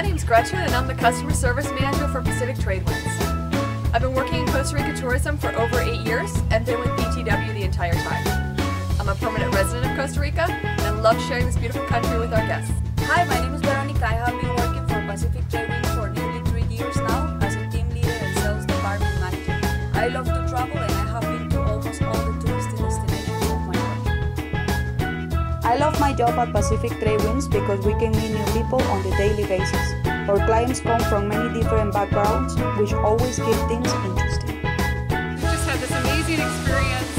My name's Gretchen and I'm the Customer Service Manager for Pacific Trade Winds. I've been working in Costa Rica tourism for over 8 years and been with BTW the entire time. I'm a permanent resident of Costa Rica and love sharing this beautiful country with our guests. Hi, my name is Veronica. I have been working for Pacific Trade Winds for nearly 3 years now as a team leader and sales department manager. I love to travel and I have been to almost all the touristy destinations of my work. I love my job at Pacific Trade Winds because we can meet new people on a daily basis. Our clients come from many different backgrounds, which always keep things interesting. We just had this amazing experience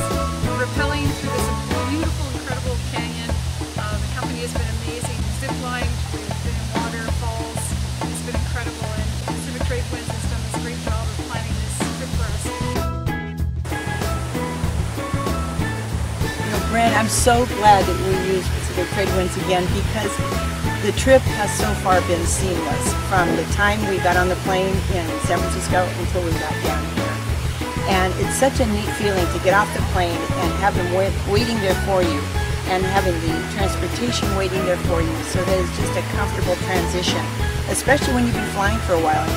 rappelling through this beautiful, incredible canyon. The company has been amazing. Ziplined, we've been in waterfalls. It's been incredible, and Pacific Trade Winds has done this great job of planning this trip for us. You know, Brent, I'm so glad that we used Pacific Trade Winds again because the trip has so far been seamless from the time we got on the plane in San Francisco until we got down here. And it's such a neat feeling to get off the plane and have them waiting there for you and having the transportation waiting there for you so that it's just a comfortable transition, especially when you've been flying for a while and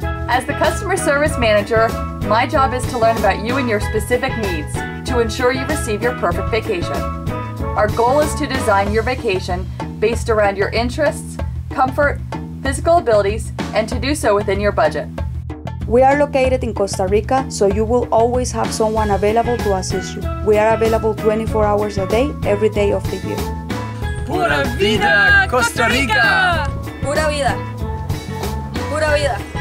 you're tired. As the Customer Service Manager, my job is to learn about you and your specific needs to ensure you receive your perfect vacation. Our goal is to design your vacation based around your interests, comfort, physical abilities, and to do so within your budget. We are located in Costa Rica, so you will always have someone available to assist you. We are available 24 hours a day, every day of the year. Pura vida, Costa Rica! Pura vida. Pura vida.